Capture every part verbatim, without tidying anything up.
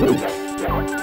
Who's that? Who's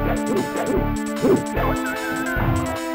that? Who's that?